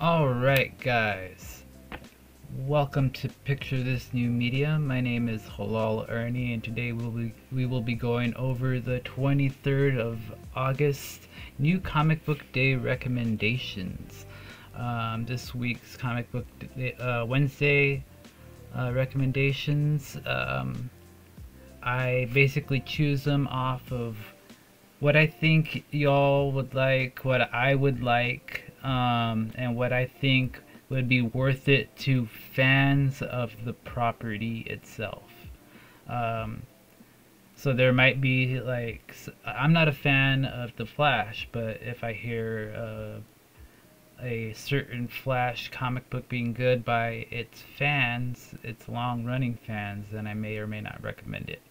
Alright guys, welcome to Picture This New Media. My name is Halal Ernie and today we will be going over the 23rd of August new comic book day recommendations. This week's comic book day, Wednesday recommendations, I basically choose them off of what I think y'all would like, what I would like, and what I think would be worth it to fans of the property itself. So there might be, like, I'm not a fan of The Flash, but if I hear a certain Flash comic book being good by its fans, its long-running fans, then I may or may not recommend it.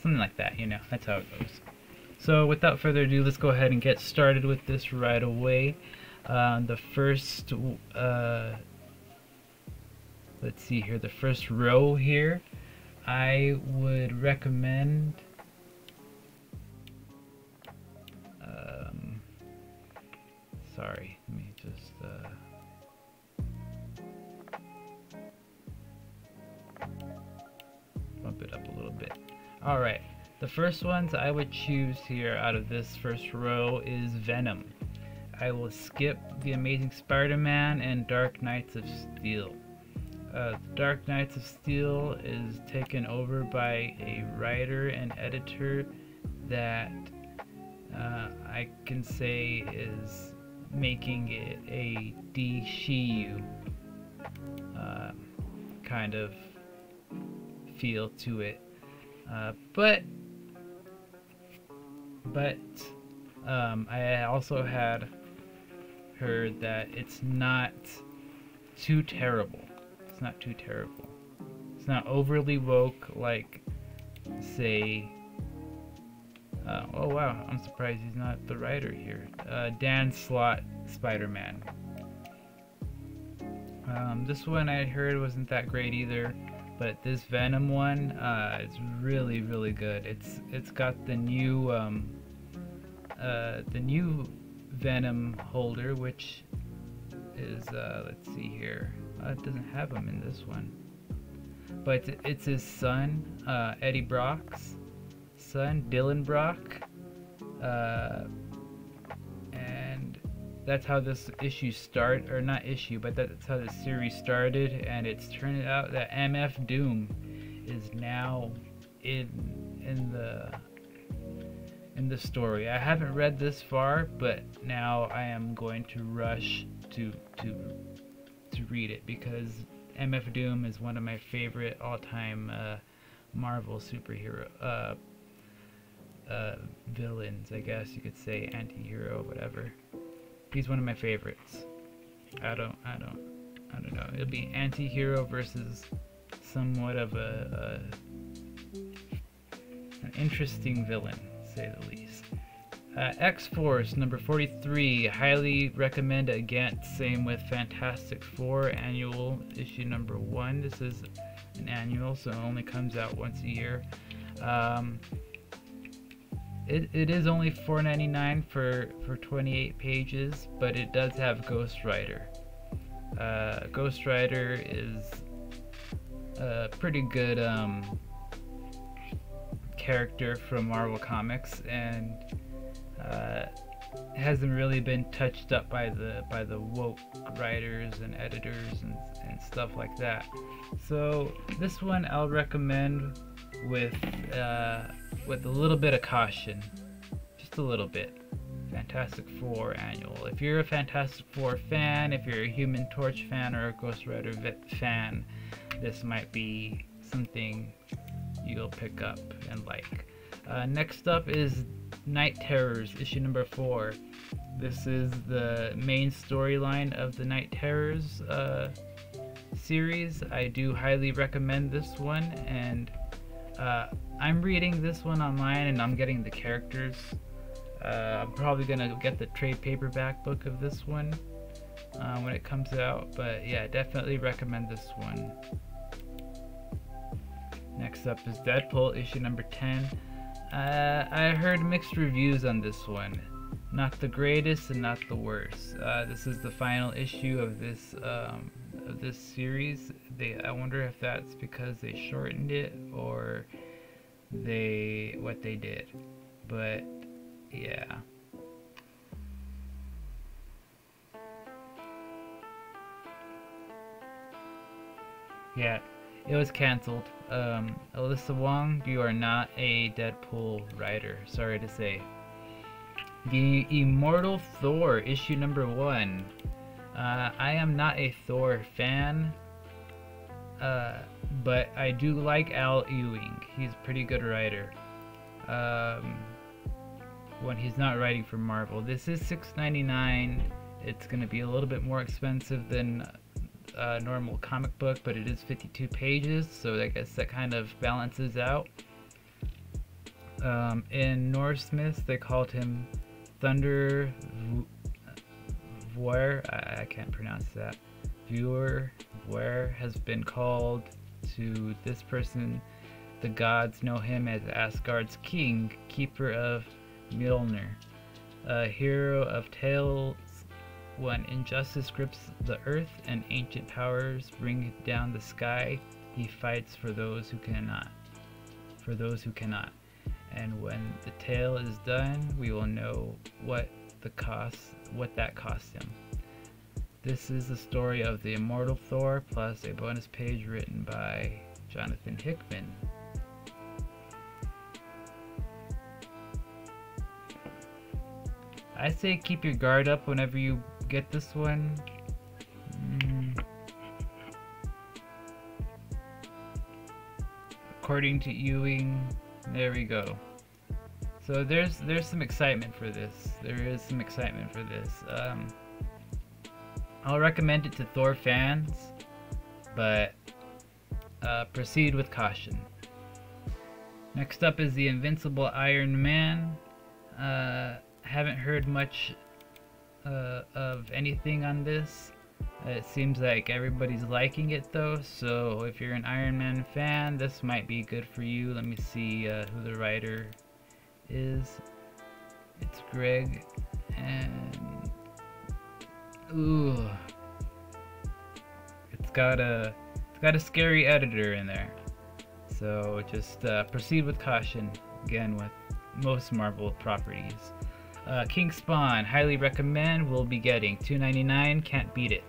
Something like that, you know, that's how it goes. So without further ado, let's go ahead and get started with this right away. The first, let's see here, the first row here, I would recommend, sorry, let me just, bump it up a little bit. All right, the first ones I would choose here out of this first row is Venom. I will skip The Amazing Spider-Man and Dark Knights of Steel. Dark Knights of Steel is taken over by a writer and editor that I can say is making it a DCU kind of feel to it. But I also had heard that it's not too terrible. It's not too terrible. It's not overly woke like, say, oh wow, I'm surprised he's not the writer here. Dan Slott Spider-Man. This one I heard wasn't that great either, but this Venom one is really, really good. It's got the new Venom holder, which is, let's see here, it doesn't have him in this one, but it's his son, Eddie Brock's son, Dylan Brock, and that's how this issue started, or not issue, but that's how the series started, and it's turned out that MF Doom is now in the story. I haven't read this far, but now I am going to rush to read it because MF Doom is one of my favorite all-time Marvel superhero villains, I guess you could say, anti-hero, whatever. He's one of my favorites. I don't know. It'll be anti-hero versus somewhat of an interesting villain, say the least. X-Force number 43, highly recommend against. Same with Fantastic Four annual issue number 1. This is an annual, so it only comes out once a year. It is only $4.99 for 28 pages, but it does have Ghost Rider. Ghost Rider is a pretty good character from Marvel Comics, and hasn't really been touched up by the woke writers and editors and stuff like that. So this one I'll recommend with a little bit of caution, just a little bit. Fantastic Four annual. If you're a Fantastic Four fan, if you're a Human Torch fan or a Ghost Rider fan, this might be something you'll pick up and like. Next up is Night Terrors issue number 4. This is the main storyline of the Night Terrors series. I do highly recommend this one, and I'm reading this one online and I'm getting the characters. I'm probably gonna get the trade paperback book of this one when it comes out, but yeah, definitely recommend this one. Next up is Deadpool issue number 10. I heard mixed reviews on this one. Not the greatest and not the worst. This is the final issue of this series. I wonder if that's because they shortened it or what they did. But yeah. Yeah, it was canceled. Alyssa Wong, you are not a Deadpool writer, sorry to say. The Immortal Thor, issue number 1. I am not a Thor fan, but I do like Al Ewing. He's a pretty good writer when he's not writing for Marvel. This is $6.99. It's going to be a little bit more expensive than a normal comic book, but it is 52 pages, so I guess that kind of balances out. In Norse myths, they called him Thunder Voir. I can't pronounce that. Voir has been called to this person. The gods know him as Asgard's king, keeper of Mjolnir, a hero of tales when injustice grips the earth and ancient powers bring down the sky. He fights for those who cannot. And when the tale is done, we will know what that cost him. This is the story of the Immortal Thor, plus a bonus page written by Jonathan Hickman. I say keep your guard up whenever you get this one. According to Ewing, there we go. So there's some excitement for this. I'll recommend it to Thor fans, but proceed with caution. Next up is the Invincible Iron Man. Haven't heard much of anything on this. It seems like everybody's liking it though, so if you're an Iron Man fan, this might be good for you. Let me see who the writer is. It's Greg and... ooh, it's got a scary editor in there. So just proceed with caution, again with most Marvel properties. Kingspawn, highly recommend. We'll be getting $2.99. Can't beat it.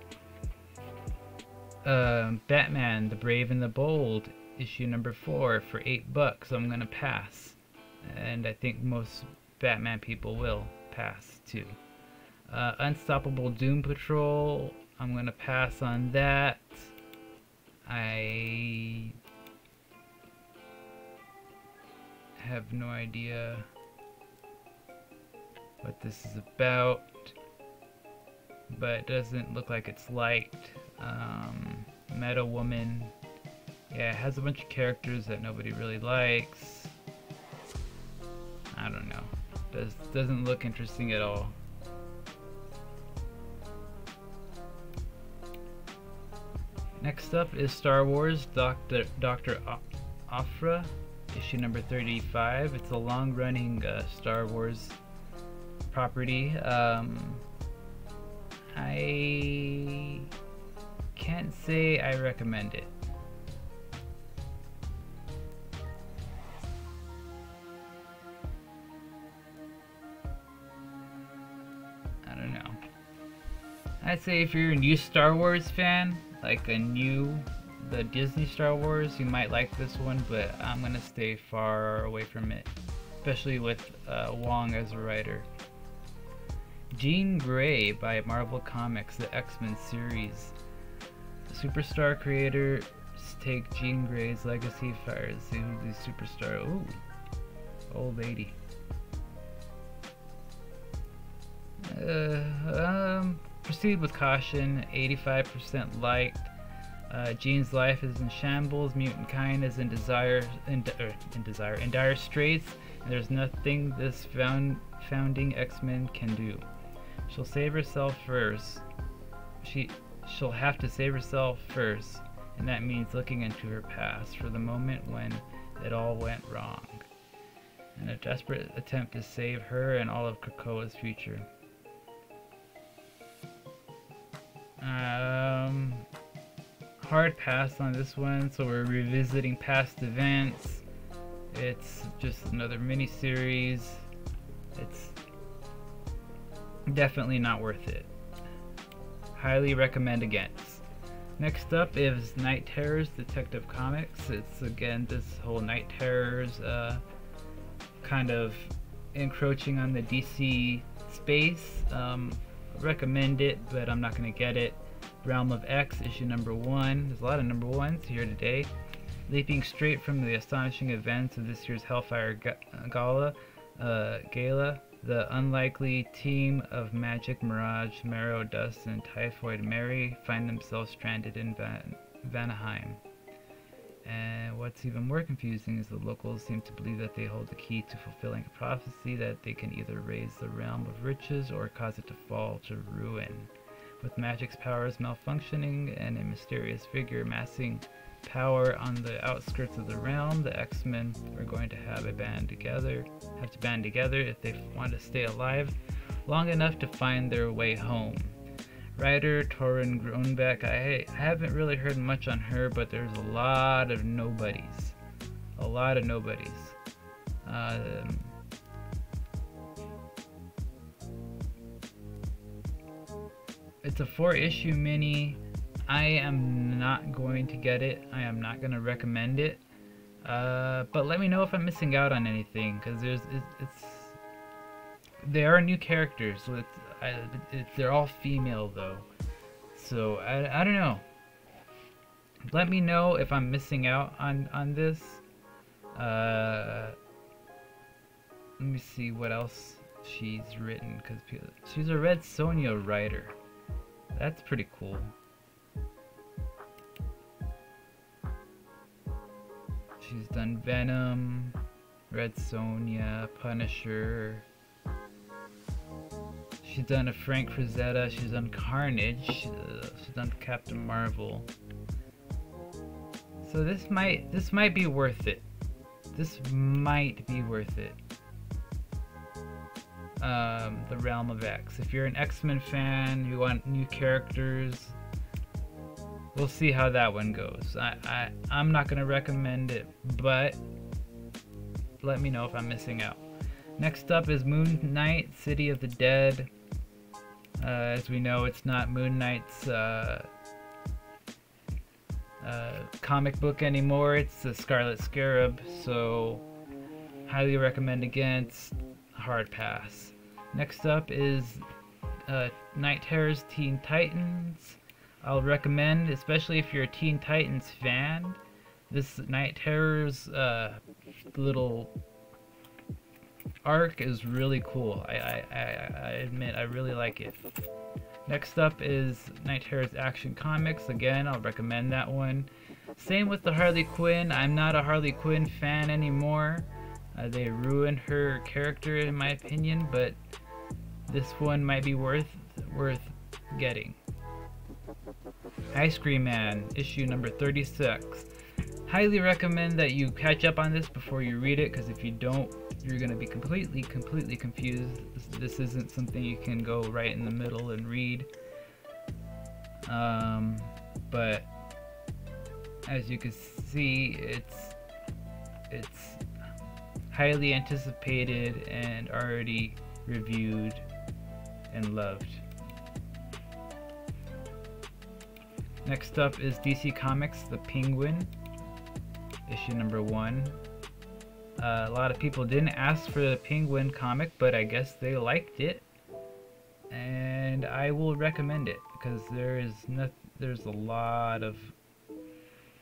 Batman: The Brave and the Bold, issue number 4 for $8. I'm gonna pass, and I think most Batman people will pass too. Unstoppable Doom Patrol. I'm gonna pass on that. I have no idea what this is about, but it doesn't look like it's liked. Meta Woman, yeah, it has a bunch of characters that nobody really likes. I don't know, doesn't look interesting at all. Next up is Star Wars Dr. Aphra, issue number 35. It's a long-running Star Wars property. I can't say I recommend it. I don't know. I'd say if you're a new Star Wars fan, like the Disney Star Wars, you might like this one, but I'm gonna stay far away from it, especially with Wong as a writer. Jean Grey by Marvel Comics, the X-Men series. Superstar creators take Jean Grey's legacy fires into the superstar. Ooh, old lady. Proceed with caution. 85% liked. Jean's life is in shambles. Mutant kind is in dire straits. And there's nothing this founding X-Men can do. She'll save herself first. She'll have to save herself first, and that means looking into her past for the moment when it all went wrong. in a desperate attempt to save her and all of Krakoa's future. Hard pass on this one, so we're revisiting past events. It's just another mini-series. It's definitely not worth it. Highly recommend against. Next up is Night Terrors Detective Comics. It's again this whole Night Terrors kind of encroaching on the DC space. Recommend it, but I'm not gonna get it. Realm of X, issue number 1. There's a lot of number 1s here today. Leaping straight from the astonishing events of this year's Hellfire Gala, the unlikely team of Magic, Mirage, Marrow, Dust, and Typhoid Mary find themselves stranded in Vanaheim. And what's even more confusing is the locals seem to believe that they hold the key to fulfilling a prophecy that they can either raise the realm of riches or cause it to fall to ruin. With magic's powers malfunctioning and a mysterious figure amassing power on the outskirts of the realm, the X-Men are going to have to band together if they want to stay alive long enough to find their way home. Writer Torin Grunbeck, I haven't really heard much on her, but there's a lot of nobodies. It's a 4-issue mini. I am not going to get it. I am not going to recommend it. But let me know if I'm missing out on anything, because there are new characters. So they're all female though, so I don't know. Let me know if I'm missing out on this. Let me see what else she's written, because she's a Red Sonja writer. That's pretty cool. She's done Venom, Red Sonja, Punisher. She's done a Frank Frazetta. She's done Carnage. She's done Captain Marvel. So this might be worth it. This might be worth it. The Realm of X. If you're an X-Men fan, you want new characters, we'll see how that one goes. I'm not going to recommend it, but let me know if I'm missing out. Next up is Moon Knight, City of the Dead. As we know, it's not Moon Knight's comic book anymore. It's the Scarlet Scarab, so highly recommend against. Hard pass. Next up is Night Terrors Teen Titans. I'll recommend, especially if you're a Teen Titans fan, this Night Terrors little arc is really cool. I admit I really like it. Next up is Night Terrors Action Comics. Again, I'll recommend that one. Same with the Harley Quinn. I'm not a Harley Quinn fan anymore. They ruined her character in my opinion, but this one might be worth getting. Ice Cream Man, issue number 36. Highly recommend that you catch up on this before you read it, because if you don't, you're going to be completely confused. This isn't something you can go right in the middle and read. But as you can see, it's highly anticipated and already reviewed and loved. Next up is DC Comics The Penguin, issue number 1. A lot of people didn't ask for the Penguin comic, but I guess they liked it, and I will recommend it because there's a lot of.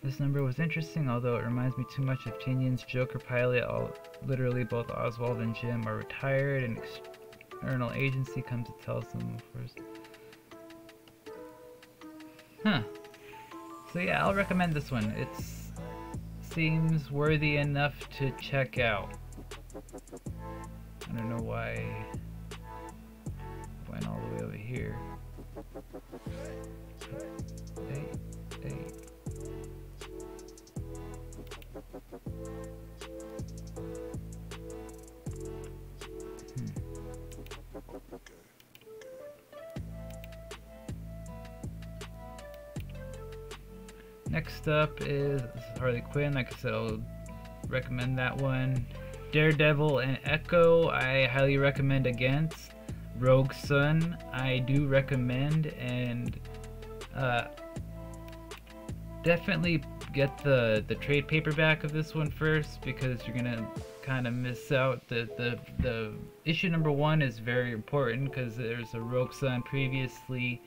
This number was interesting, although it reminds me too much of Tinian's Joker pilot. Literally both Oswald and Jim are retired, and external agency comes to tell them first. Huh. So yeah, I'll recommend this one. It seems worthy enough to check out. I don't know why I went all the way over here. Hey. Next up is Harley Quinn. Like I said, I'll recommend that one. Daredevil and Echo, I highly recommend against. Rogue Sun, I do recommend, and definitely get the trade paperback of this one first, because you're gonna kind of miss out. The issue number 1 is very important, because there's a Rogue Sun previously.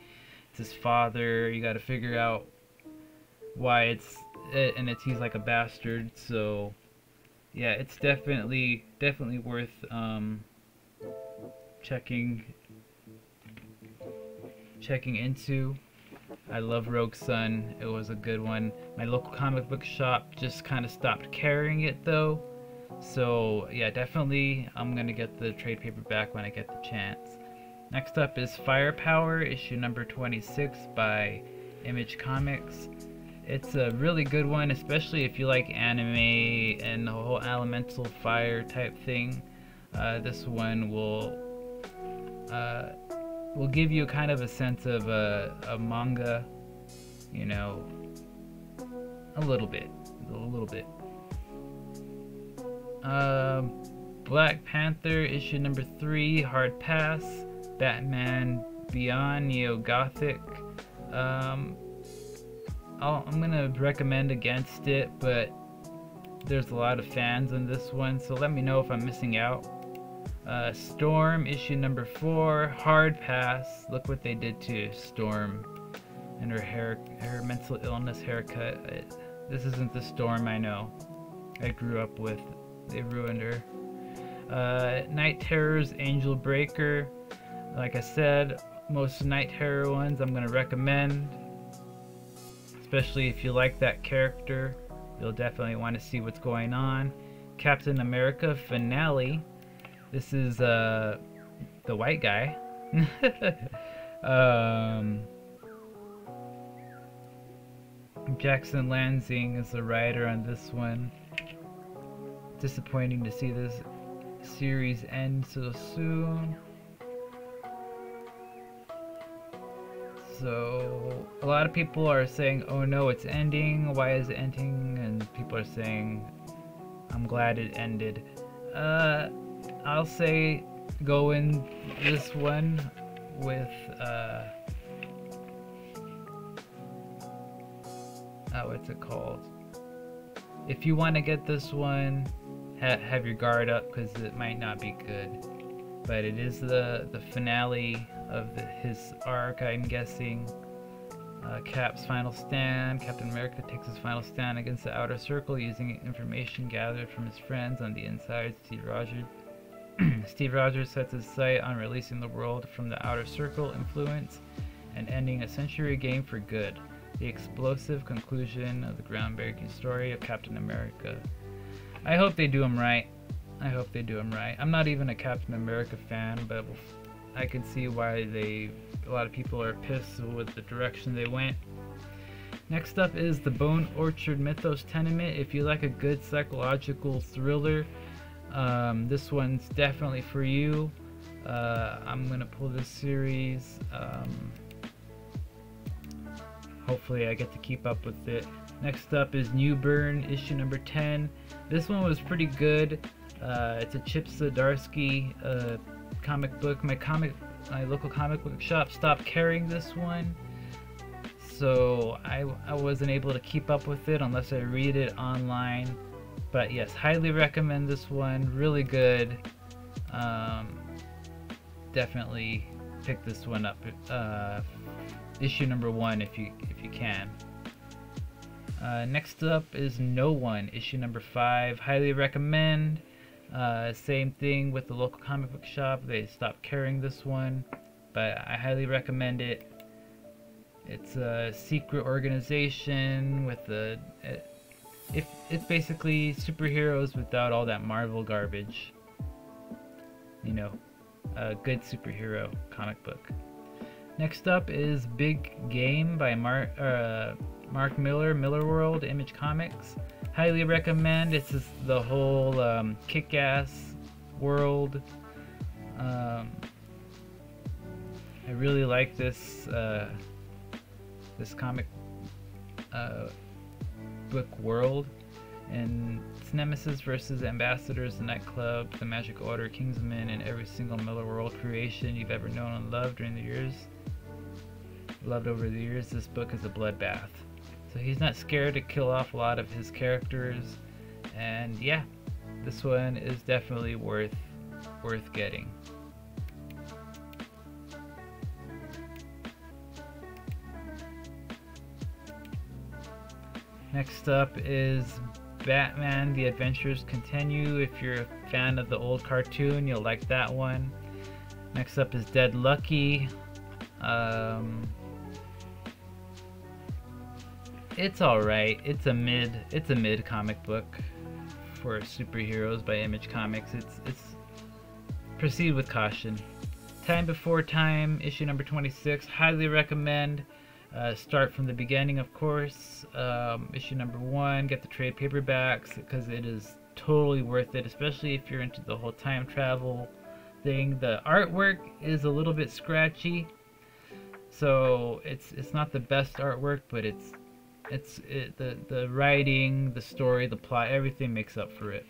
It's his father. You got to figure out why he's like a bastard. So yeah, it's definitely worth checking into. I love Rogue Sun. It was a good one. My local comic book shop just kind of stopped carrying it though. So yeah, definitely I'm gonna get the trade paperback when I get the chance. Next up is Firepower, issue number 26 by Image Comics. It's a really good one, especially if you like anime and the whole elemental fire type thing. This one will give you kind of a sense of a manga, you know, a little bit. Black Panther, issue number 3, hard pass. Batman Beyond, Neo-Gothic. I'm gonna recommend against it, but there's a lot of fans on this one, so let me know if I'm missing out. Storm, issue number 4, hard pass. Look what they did to Storm and her mental illness haircut. This isn't the Storm I know, I grew up with. They ruined her. Night Terrors, Angel Breaker. Like I said, most Night Terror ones I'm gonna recommend, especially if you like that character. You'll definitely want to see what's going on. Captain America Finale. This is the white guy. Jackson Lansing is the writer on this one. Disappointing to see this series end so soon. So a lot of people are saying, oh no, it's ending, why is it ending? And people are saying, I'm glad it ended. I'll say go in this one with what's it called? If you want to get this one, have your guard up, because it might not be good. But it is the finale of his arc, I'm guessing. Cap's final stand. Captain America takes his final stand against the Outer Circle using information gathered from his friends on the inside. Steve Rogers sets his sight on releasing the world from the Outer Circle influence and ending a century game for good. The explosive conclusion of the groundbreaking story of Captain America. I hope they do him right. I'm not even a Captain America fan, but I can see why a lot of people are pissed with the direction they went. Next up is The Bone Orchard Mythos Tenement. If you like a good psychological thriller, this one's definitely for you. I'm gonna pull this series. Hopefully I get to keep up with it. Next up is New Burn, issue number 10. This one was pretty good. It's a Chip Zdarsky comic book. My local comic book shop stopped carrying this one, so I wasn't able to keep up with it unless I read it online. But yes, highly recommend this one. Really good. Definitely pick this one up. Issue number 1 if you can. Next up is No One, issue number 5. Highly recommend. Same thing with the local comic book shop. They stopped carrying this one, but I highly recommend it. It's a secret organization with it's basically superheroes without all that Marvel garbage. You know, a good superhero comic book. Next up is Big Game by Mark Miller, Millerworld, Image Comics. Highly recommend. It's just the whole kick-ass world. I really like this comic book world, and it's Nemesis versus Ambassadors, The Nightclub, The Magic Order, Kingsman, and every single Millerworld creation you've ever known and loved over the years. This book is a bloodbath. So he's not scared to kill off a lot of his characters, and yeah, this one is definitely worth getting. Next up is Batman: The Adventures Continue. If you're a fan of the old cartoon, you'll like that one. Next up is Dead Lucky. It's alright. It's a mid comic book for superheroes by Image Comics. It's proceed with caution. Time Before Time, issue number 26. Highly recommend. Start from the beginning, of course. Issue number 1, get the trade paperbacks because it is totally worth it, especially if you're into the whole time travel thing. The artwork is a little bit scratchy, so it's not the best artwork, but the writing, the story, the plot, everything makes up for it.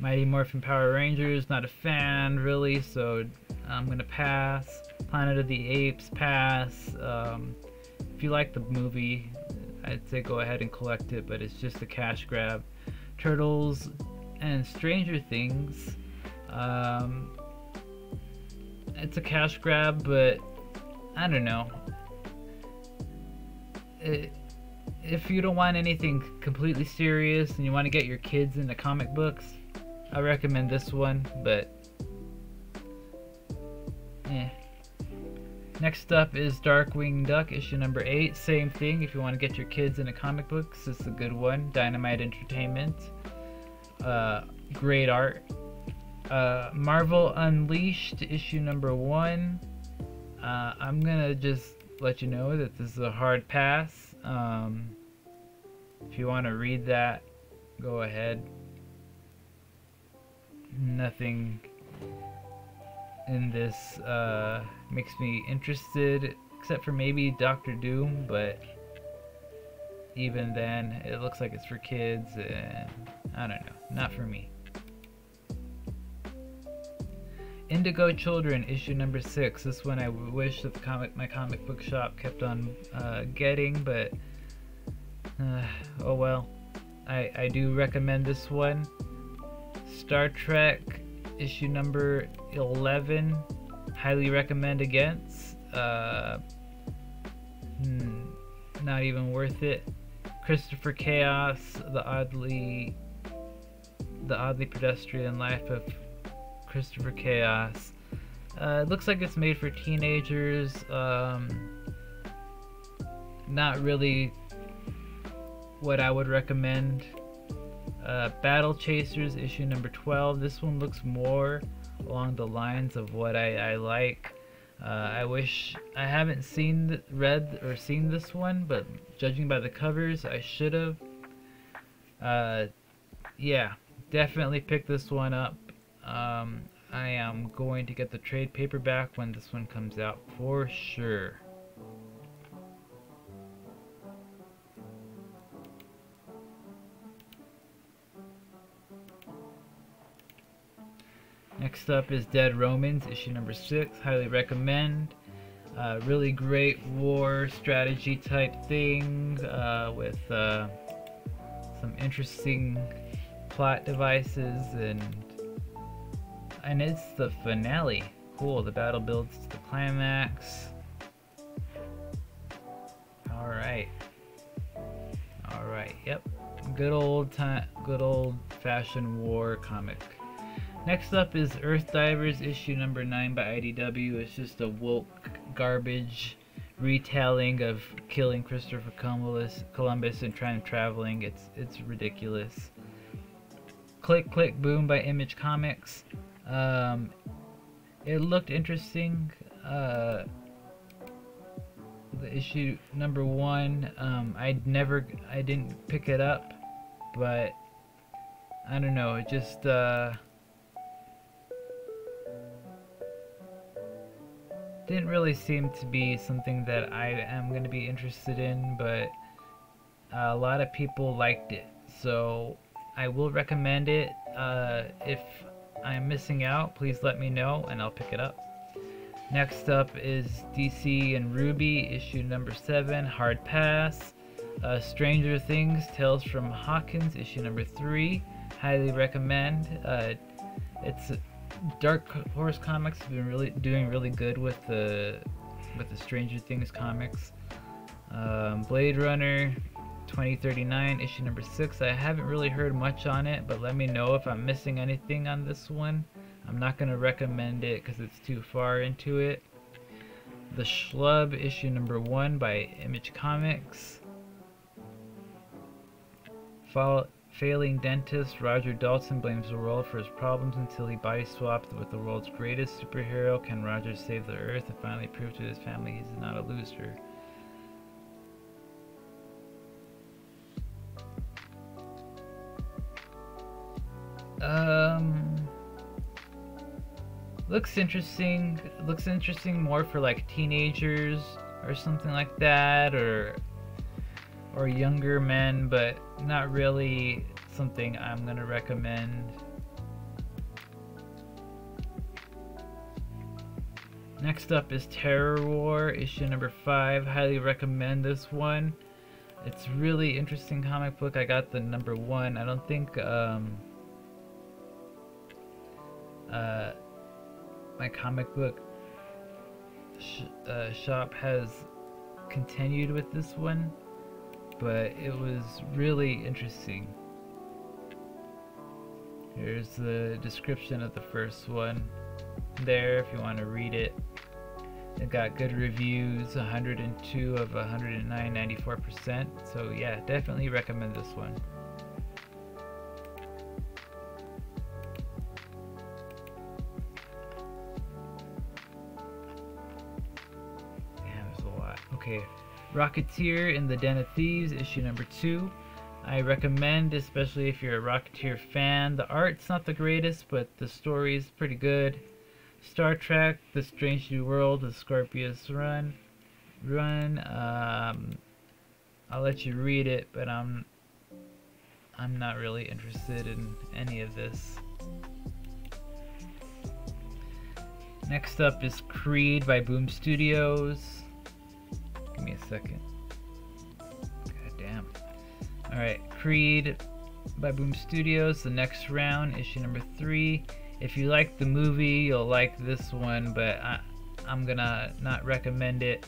Mighty Morphin Power Rangers, not a fan really, so I'm gonna pass. Planet of the Apes, pass. If you like the movie, I'd say go ahead and collect it, but it's just a cash grab. Turtles and Stranger Things, it's a cash grab, but I don't know. If you don't want anything completely serious and you want to get your kids into comic books, I recommend this one, but eh. Next up is Darkwing Duck, issue number 8. Same thing, if you want to get your kids into comic books, it's a good one. Dynamite Entertainment. Great art. Marvel Unleashed, issue number 1. I'm gonna just let you know that this is a hard pass. If you want to read that, go ahead. Nothing in this makes me interested, except for maybe Doctor Doom, but even then it looks like it's for kids and I don't know, not for me. Indigo Children, issue number 6. This one I wish that my comic book shop kept on getting, but oh well. I do recommend this one. Star Trek, issue number 11, highly recommend against. Not even worth it. Christopher Chaos, the oddly pedestrian life of Christopher Chaos. It looks like it's made for teenagers. Not really what I would recommend. Battle Chasers, issue number 12. This one looks more along the lines of what I like. I wish I haven't read or seen this one, but judging by the covers, I should have. Yeah, definitely pick this one up. I am going to get the trade paperback when this one comes out for sure. Next up is Dead Romans, issue number 6. Highly recommend. Really great war strategy type thing with some interesting plot devices, and it's the finale. Cool, the battle builds to the climax. All right. Yep. Good old fashioned war comic. Next up is Earthdivers, issue number 9 by IDW. It's just a woke garbage retelling of killing Christopher Columbus and time traveling. It's ridiculous. Click Click Boom by Image Comics. It looked interesting. The issue number 1. I didn't pick it up, but I don't know. It just didn't really seem to be something that I am going to be interested in, but a lot of people liked it, so I will recommend it. If I'm missing out, please let me know and I'll pick it up. Next up is DC and Ruby issue number 7, Hard Pass. Stranger Things Tales from Hawkins issue number 3, highly recommend. It's Dark Horse Comics have been really doing really good with the Stranger Things comics. Blade Runner 2039 issue number 6, I haven't really heard much on it, but let me know if I'm missing anything on this one. I'm not going to recommend it because it's too far into it. The Schlub issue number 1 by Image Comics. Failing dentist Roger Dalton blames the world for his problems until he body swapped with the world's greatest superhero. Can Roger save the earth and finally prove to his family he's not a loser? Looks interesting. Looks interesting more for like teenagers or something like that, or younger men, but not really something I'm gonna recommend. Next up is Terror War issue number 5. Highly recommend this one. It's really interesting comic book. I got the number 1. I don't think my comic book shop has continued with this one, but it was really interesting. Here's the description of the first one there if you want to read it. It got good reviews, 102 of 109, 94%. So yeah, definitely recommend this one. Okay, Rocketeer in the Den of Thieves issue number 2. I recommend, especially if you're a Rocketeer fan. The art's not the greatest, but the story's pretty good. Star Trek: The Strange New World, the Scorpius Run. I'll let you read it, but I'm not really interested in any of this. Next up is Creed by Boom Studios. Give me a second. God damn. Alright, Creed by Boom Studios, The Next Round, issue number 3. If you like the movie, you'll like this one, but I'm gonna not recommend it.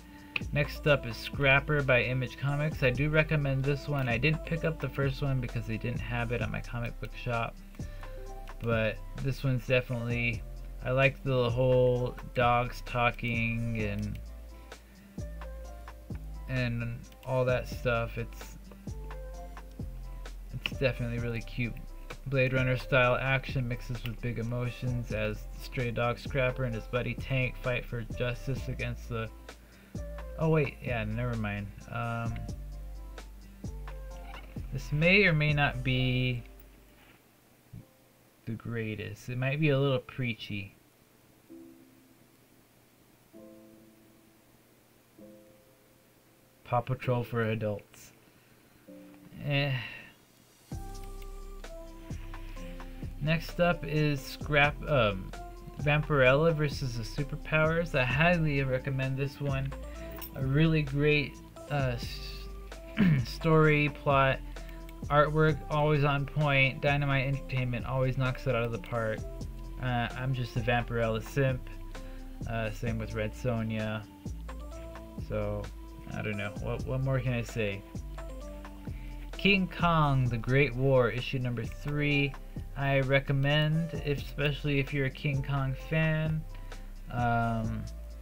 Next up is Scrapper by Image Comics. I do recommend this one. I didn't pick up the first one because they didn't have it at my comic book shop, but this one's definitely... I like the whole dogs talking and all that stuff. It's definitely really cute. Blade Runner style action mixes with big emotions as stray dog Scrapper and his buddy Tank fight for justice against the... Oh wait, yeah, never mind. This may or may not be the greatest. It might be a little preachy. Paw Patrol for adults. Next up is Vampirella versus the Superpowers. I highly recommend this one. A really great story, plot, artwork, always on point. Dynamite Entertainment always knocks it out of the park. I'm just a Vampirella simp. Same with Red Sonja. So I don't know. What more can I say? King Kong: The Great War, issue number 3. I recommend, especially if you're a King Kong fan.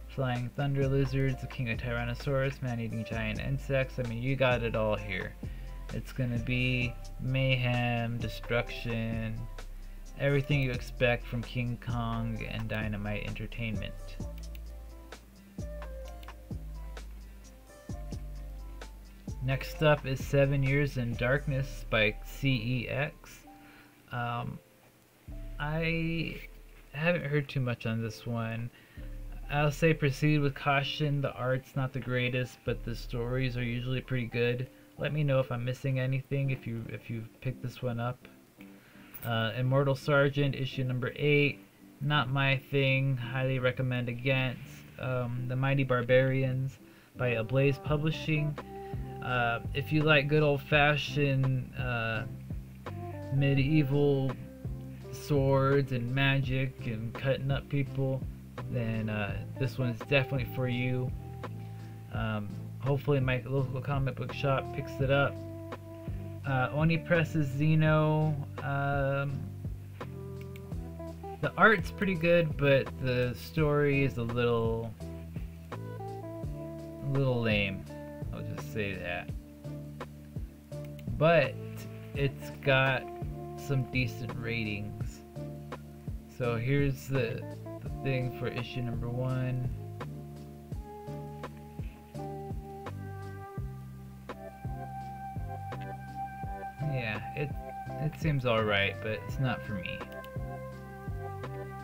Flying thunder lizards, the king of Tyrannosaurus, man-eating giant insects. I mean, you got it all here. It's gonna be mayhem, destruction, everything you expect from King Kong and Dynamite Entertainment. Next up is 7 Years in Darkness by CEX. I haven't heard too much on this one. I'll say proceed with caution. The art's not the greatest, but the stories are usually pretty good. Let me know if I'm missing anything, if you've picked this one up. Immortal Sergeant, issue number 8. Not my thing. Highly recommend against. The Mighty Barbarians by Ablaze Publishing. If you like good old-fashioned medieval swords and magic and cutting up people, then this one's definitely for you. Hopefully my local comic book shop picks it up. Oni Press's Xeno. The art's pretty good, but the story is a little lame. I'll just say that. But it's got some decent ratings. So here's the thing for issue number 1. Yeah, it seems alright, but it's not for me.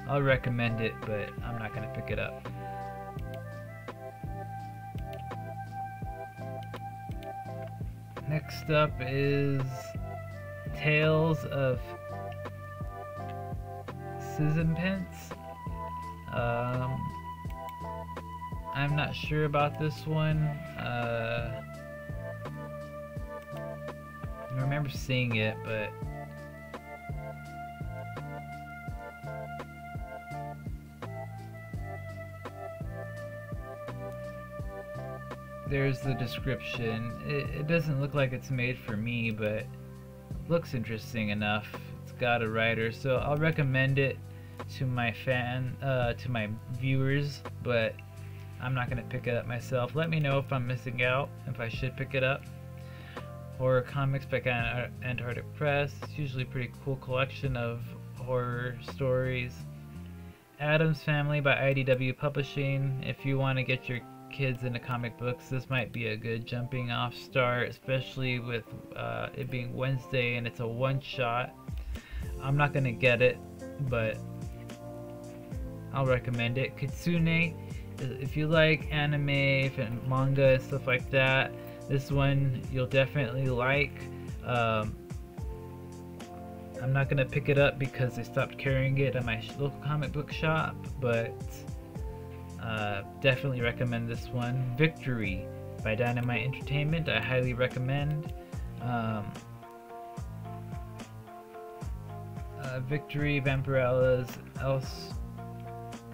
I'll recommend it, but I'm not gonna pick it up. Next up is Tales of Scissorpants. I'm not sure about this one. I remember seeing it, but there's the description. It doesn't look like it's made for me, but it looks interesting enough. It's got a writer, so I'll recommend it to my viewers, but I'm not gonna pick it up myself. Let me know if I'm missing out, if I should pick it up. Horror Comics by Antarctic Press. It's usually a pretty cool collection of horror stories. Addams Family by IDW Publishing. If you want to get your kids into comic books, this might be a good jumping off start, especially with it being Wednesday and it's a one-shot. I'm not gonna get it, but I'll recommend it. Kitsune, if you like anime and manga and stuff like that, this one you'll definitely like. I'm not gonna pick it up because they stopped carrying it at my local comic book shop, but definitely recommend this one. Victory by Dynamite Entertainment, I highly recommend. Victory, Vampirella's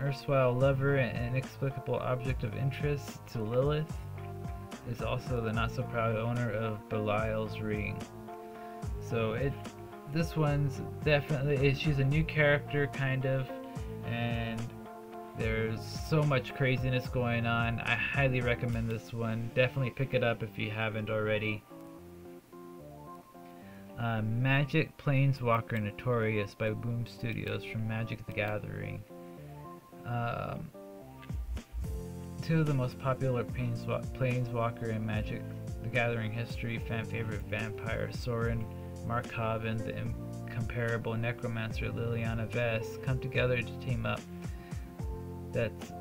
erstwhile lover and inexplicable object of interest to Lilith, is also the not-so-proud owner of Belial's ring. So this one's definitely, she's a new character kind of, and there's so much craziness going on. I highly recommend this one. Definitely pick it up if you haven't already. Magic Planeswalker Notorious by Boom Studios from Magic the Gathering. Two of the most popular Planeswalker in Magic the Gathering history, fan favorite vampire Sorin Markov and the incomparable necromancer Liliana Vess, come together to team up. That's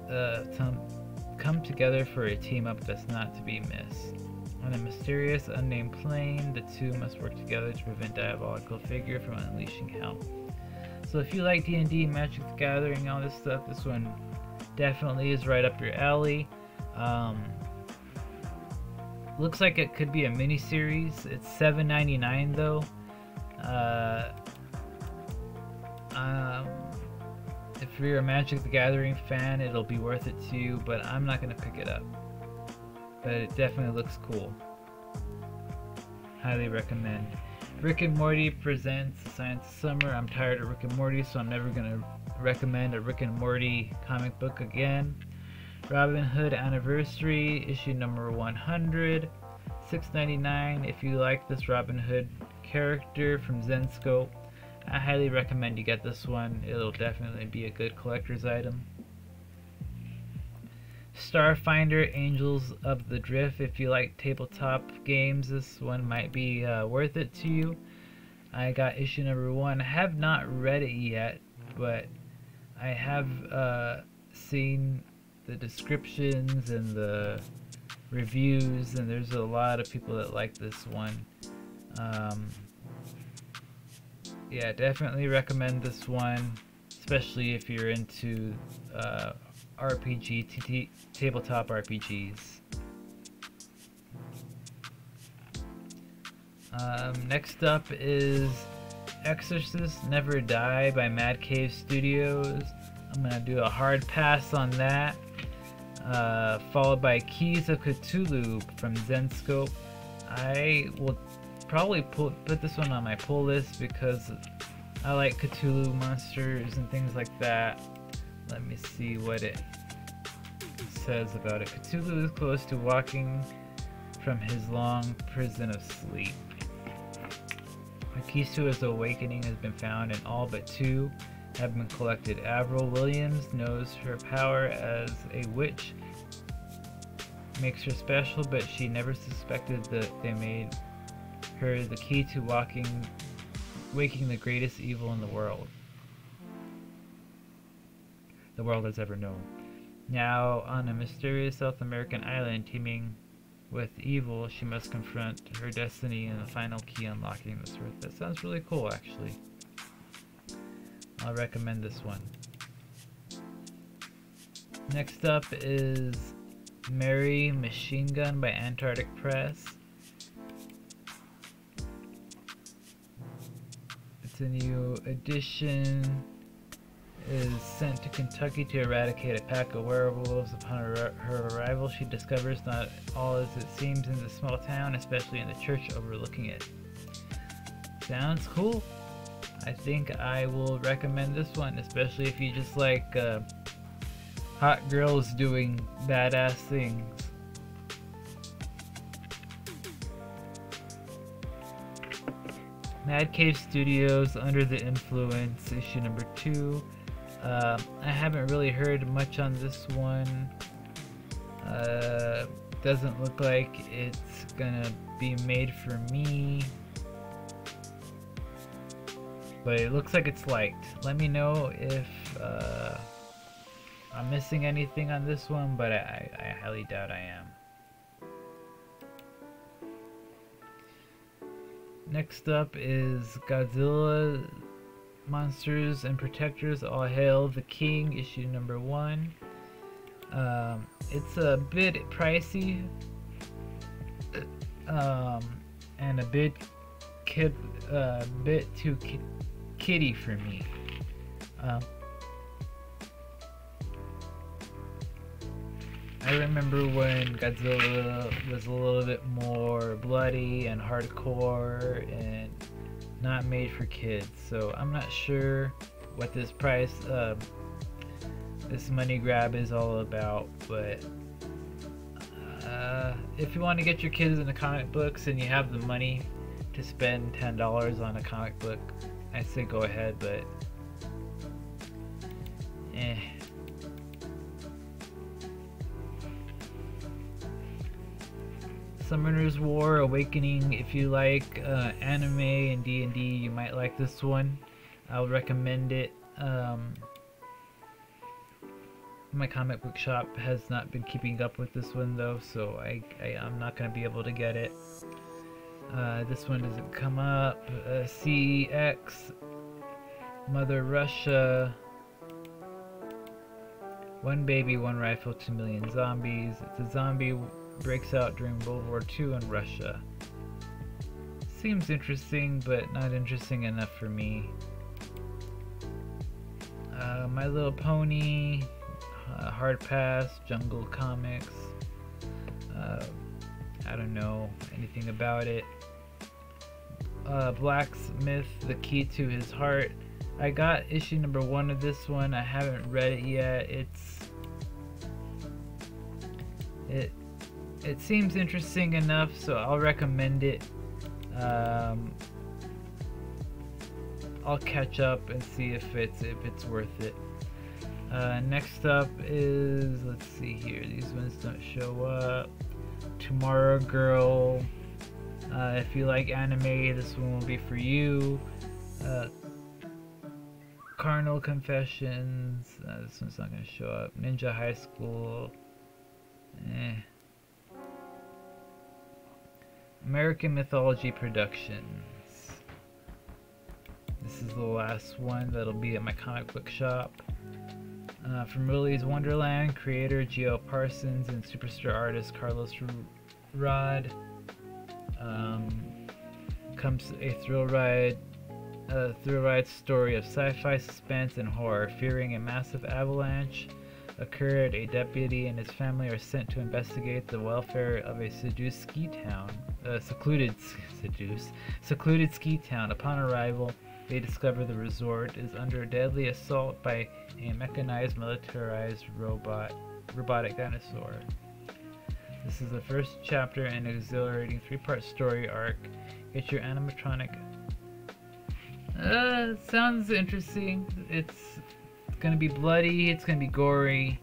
come together for a team up that's not to be missed. On a mysterious unnamed plane, the two must work together to prevent diabolical figure from unleashing hell. So if you like D&D, Magic the Gathering, all this stuff, this one definitely is right up your alley. Looks like it could be a mini series. It's $7.99 though. If you're a Magic the Gathering fan, it'll be worth it to you, but I'm not going to pick it up. But it definitely looks cool. Highly recommend. Rick and Morty presents Science of Summer. I'm tired of Rick and Morty, so I'm never going to recommend a Rick and Morty comic book again. Robin Hood Anniversary, issue number 100, $6.99. If you like this Robin Hood character from Zenscope, I highly recommend you get this one. It'll definitely be a good collector's item. Starfinder Angels of the Drift. If you like tabletop games, this one might be worth it to you. I got issue number 1. I have not read it yet, but I have seen the descriptions and the reviews, and there's a lot of people that like this one. Yeah, definitely recommend this one, especially if you're into tabletop RPGs. Next up is Exorcist Never Die by Mad Cave Studios. I'm gonna do a hard pass on that. Followed by Keys of Cthulhu from Zenscope. I will probably put this one on my pull list because I like Cthulhu monsters and things like that. Let me see what it says about it. Cthulhu is close to waking from his long prison of sleep. The keys to his awakening has been found, and all but two have been collected. Avril Williams knows her power as a witch makes her special, but she never suspected that they made her the key to waking the greatest evil in the world has ever known. Now, on a mysterious South American island teeming with evil, she must confront her destiny and the final key unlocking this earth. That sounds really cool, actually. I'll recommend this one. Next up is Merry Machine Gun by Antarctic Press. It's a new edition. It is sent to Kentucky to eradicate a pack of werewolves. Upon her arrival, she discovers not all as it seems in the small town, especially in the church overlooking it. Sounds cool. I think I will recommend this one, especially if you just like hot girls doing badass things. Mad Cave Studios, Under the Influence, issue number 2. I haven't really heard much on this one. Doesn't look like it's gonna be made for me, but it looks like it's liked. Let me know if I'm missing anything on this one, but I highly doubt I am. Next up is Godzilla Monsters and Protectors, All Hail the King, issue number 1. It's a bit pricey, and a bit too kitty for me. I remember when Godzilla was a little bit more bloody and hardcore and not made for kids, so I'm not sure what this price, this money grab is all about, but if you want to get your kids into comic books and you have the money to spend $10 on a comic book, I say go ahead, but eh. Summoner's War Awakening. If you like anime and D&D, you might like this one. I would recommend it. My comic book shop has not been keeping up with this one though, so I'm not going to be able to get it. This one doesn't come up. CEX, Mother Russia, One Baby, One Rifle, 2 Million Zombies. It's a zombie breaks out during World War II in Russia. Seems interesting, but not interesting enough for me. My Little Pony, Hard Pass, Jungle Comics. I don't know anything about it. Blacksmith, The Key to His Heart. I got issue number 1 of this one. I haven't read it yet. It seems interesting enough, so I'll recommend it. I'll catch up and see if it's worth it. Next up is, let's see here, these ones don't show up. Tomorrow Girl. If you like anime, this one will be for you. Carnal Confessions. This one's not gonna show up. Ninja High School. American Mythology Productions. This is the last one that'll be at my comic book shop. From Willy's Wonderland, creator Gio Parsons and superstar artist Carlos Rod. Comes a thrill ride story of sci-fi, suspense, and horror. Fearing a massive avalanche occurred, a deputy and his family are sent to investigate the welfare of a secluded ski town. Upon arrival, they discover the resort is under a deadly assault by a mechanized, militarized robotic dinosaur. This is the first chapter in an exhilarating three-part story arc. Get your animatronic. Sounds interesting. It's gonna be bloody. It's gonna be gory.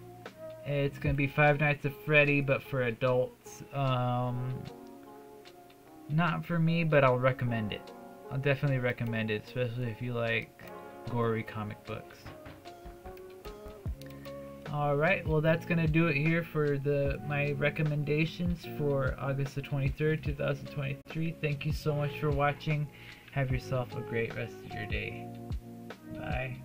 It's gonna be Five Nights at Freddy, but for adults. Not for me, but I'll recommend it. I'll definitely recommend it, especially if you like gory comic books. Alright, well that's going to do it here for my recommendations for August the 23rd, 2023. Thank you so much for watching. Have yourself a great rest of your day. Bye.